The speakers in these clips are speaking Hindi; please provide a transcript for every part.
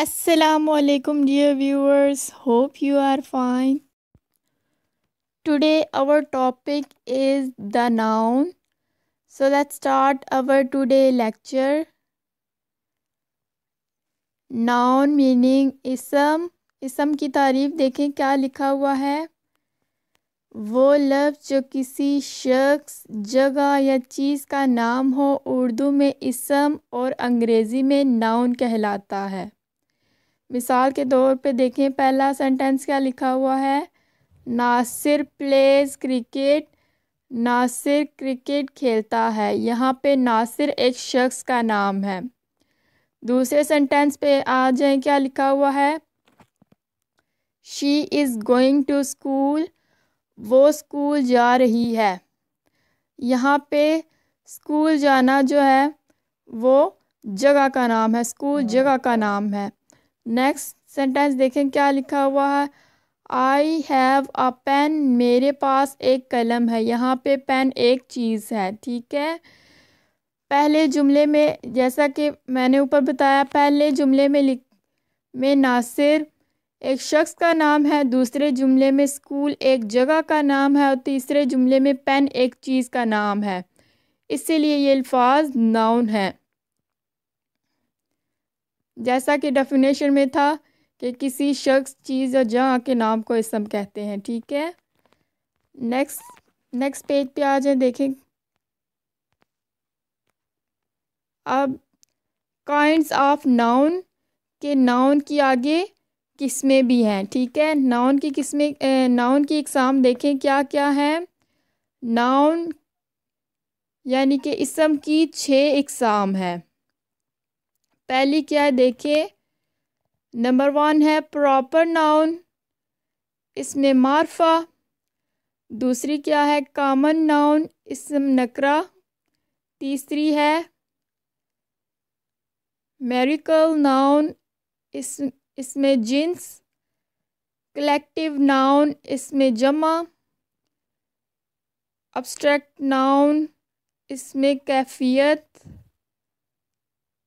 Assalamualaikum dear viewers, hope you are fine. Today our topic is the noun. So let's start our today lecture. Noun meaning ism. इसम की तारीफ देखें क्या लिखा हुआ है। वो लफ्ज़ जो किसी शख्स, जगह या चीज़ का नाम हो, उर्दू में इसम और अंग्रेज़ी में नाउन कहलाता है। मिसाल के तौर पे देखें पहला सेंटेंस क्या लिखा हुआ है। Nasir plays cricket, Nasir cricket खेलता है। यहाँ पे नासिर एक शख्स का नाम है। दूसरे सेंटेंस पे आ जाएं, क्या लिखा हुआ है। She is going to school, वो स्कूल जा रही है। यहाँ पे स्कूल जाना जो है वो जगह का नाम है, स्कूल जगह का नाम है। नेक्स्ट सेंटेंस देखें क्या लिखा हुआ है। आई हैव अ पेन, मेरे पास एक कलम है। यहाँ पे पेन एक चीज़ है, ठीक है। पहले जुमले में जैसा कि मैंने ऊपर बताया, पहले जुमले में नासिर एक शख्स का नाम है, दूसरे जुमले में स्कूल एक जगह का नाम है और तीसरे जुमले में पेन एक चीज़ का नाम है। इसीलिए ये अल्फाज नाउन है। जैसा कि डेफिनेशन में था कि किसी शख्स, चीज़ या जगह के नाम को इसम कहते हैं, ठीक है। नेक्स्ट पेज पे आ जाए, देखें अब काइंड्स ऑफ नाउन के नाउन की आगे किस्में भी हैं, ठीक है। नाउन की किस्में, नाउन की एग्जाम देखें क्या क्या है। नाउन यानी कि इसम की 6 एग्जाम है। पहली क्या है देखें, नंबर 1 है प्रॉपर नाउन, इसमें मार्फा। दूसरी क्या है कॉमन नाउन, इसम नकरा। तीसरी है मैरिकल नाउन, इसमें जिन्स। कलेक्टिव नाउन, इसमें जमा। अब्स्ट्रैक्ट नाउन, इसमें कैफियत।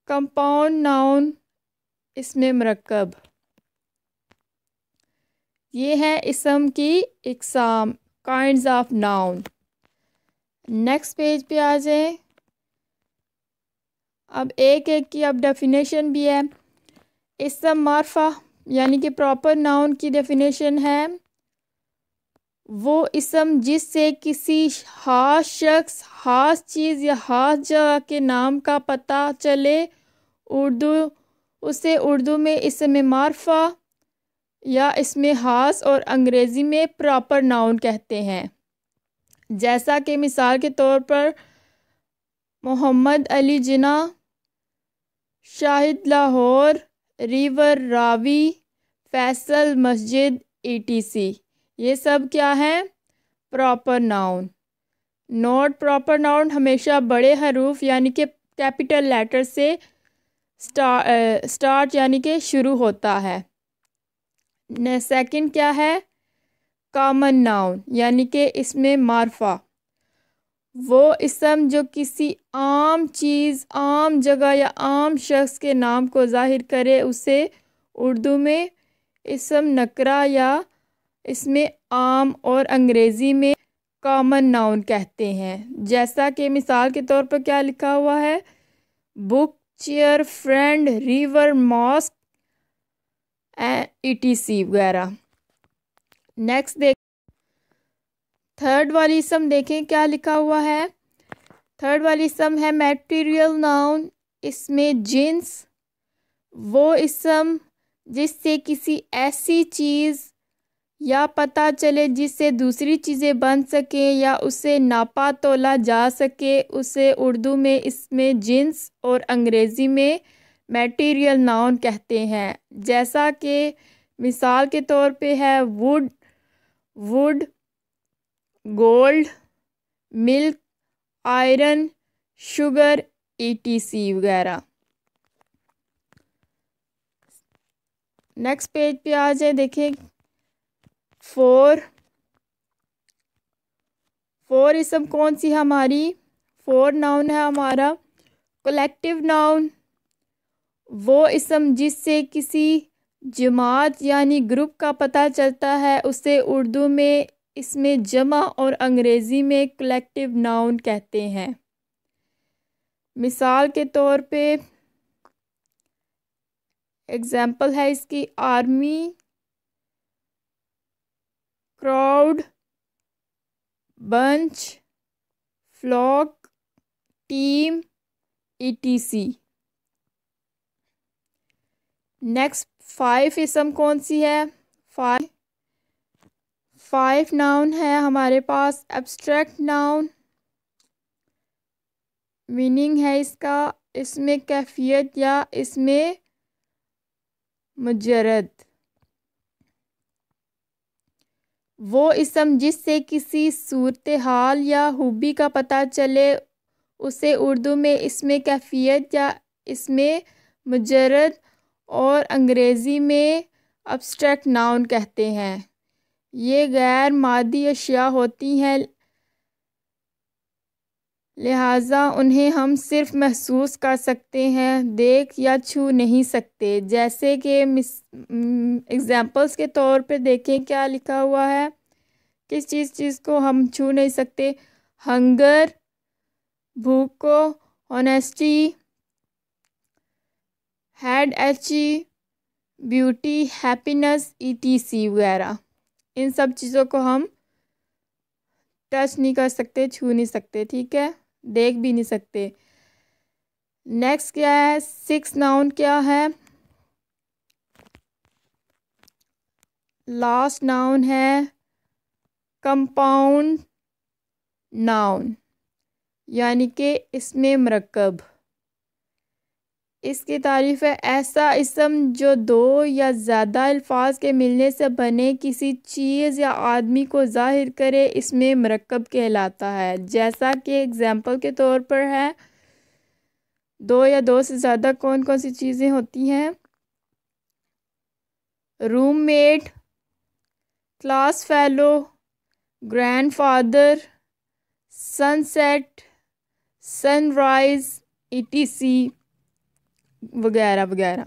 कंपाउंड नाउन, इसमें मरकब। ये है इसम की इकसाम, kinds of noun. Next page पे आ जाए, अब एक एक की अब डेफिनेशन भी है। इसम मार्फा यानी कि प्रॉपर नाउन की डेफिनेशन है, वो इसम जिससे किसी खास शख्स, खास चीज़ या खास जगह के नाम का पता चले, उर्दू उसे उर्दू में इसम मार्फा या इसमें खास और अंग्रेज़ी में प्रॉपर नाउन कहते हैं। जैसा कि मिसाल के तौर पर मोहम्मद अली जिना, शाहिद लाहौर, रिवर रावी, फैसल मस्जिद, ETC, ये सब क्या है proper noun. Not proper noun हमेशा बड़े हरूफ यानी कि कैपिटल लेटर से स्टार्ट यानी कि शुरू होता है। सेकंड क्या है कॉमन नाउन यानी कि इसमें मार्फा, वो इसम जो किसी आम चीज़, आम जगह या आम शख्स के नाम को जाहिर करे, उसे उर्दू में इसम नकरा या इसमें आम और अंग्रेज़ी में कॉमन नाउन कहते हैं। जैसा कि मिसाल के तौर पर क्या लिखा हुआ है, book, chair, friend, river, mosque, ETC वगैरह। नेक्स्ट देख थर्ड वाली इसम देखें क्या लिखा हुआ है। थर्ड वाली इसम है मटेरियल नाउन, इसमें जिन्स, वो इसम जिससे किसी ऐसी चीज़ या पता चले जिससे दूसरी चीज़ें बन सकें या उसे नापा तोला जा सके, उसे उर्दू में इसमें जिन्स और अंग्रेज़ी में मटेरियल नाउन कहते हैं। जैसा कि मिसाल के तौर पे है wood, gold, milk, iron, sugar, ETC वगैरह। नेक्स्ट पेज पे आ जाए, देखें 4 इसम कौन सी हमारी 4 नाउन है हमारा। कलेक्टिव नाउन, वो इसम जिससे किसी जमात यानी ग्रुप का पता चलता है उसे उर्दू में इसमें जमा और अंग्रेज़ी में कलेक्टिव नाउन कहते हैं। मिसाल के तौर पे एग्ज़ाम्पल है इसकी army, crowd, bunch, flock, team, etc. Next 5 इसम कौन सी है? 5 नाउन है हमारे पास। एब्स्ट्रैक्ट नाउन मीनिंग है इसका, इसमें कैफियत या इसमें मुजरद। वो इसम जिससे किसी सूरत हाल या हूबी का पता चले उसे उर्दू में इसमें कैफियत या इसमें मुजरद और अंग्रेज़ी में अब्स्ट्रैक्ट नाउन कहते हैं। ये गैर मादी अशिया होती हैं, लिहाजा उन्हें हम सिर्फ महसूस कर सकते हैं, देख या छू नहीं सकते। जैसे कि एग्ज़ाम्पल्स के तौर पे देखें क्या लिखा हुआ है, किस चीज़ को हम छू नहीं सकते। हंगर, भूख को। Honesty, headache, beauty, happiness, etc. वगैरह। इन सब चीज़ों को हम टच नहीं कर सकते, छू नहीं सकते, ठीक है, देख भी नहीं सकते। नेक्स्ट क्या है? 6 नाउन क्या है? लास्ट नाउन है कंपाउंड नाउन, यानी कि इसमें मरकब। इसकी तारीफ है ऐसा इसम जो दो या ज़्यादा अल्फाज के मिलने से बने किसी चीज़ या आदमी को जाहिर करे, इसमें मरकब कहलाता है। जैसा कि एग्ज़ाम्पल के तौर पर है, दो या दो से ज़्यादा कौन कौन सी चीज़ें होती हैं? Roommate, class fellow, grandfather, sunset, sunrise, etc. वगैरह वगैरह।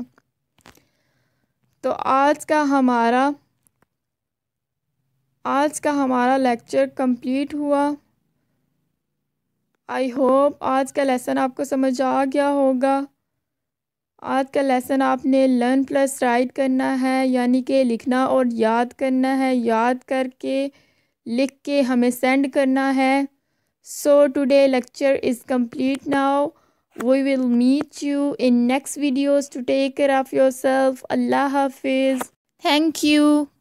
तो आज का हमारा लेक्चर कंप्लीट हुआ। आई होप आज का लेसन आपको समझ आ गया होगा। आज का लेसन आपने लर्न प्लस राइट करना है, यानी कि लिखना और याद करना है, याद करके लिख के हमें सेंड करना है। So today lecture is complete now. We will meet you in next videos. To take care of yourself. Allah Hafiz. Thank you.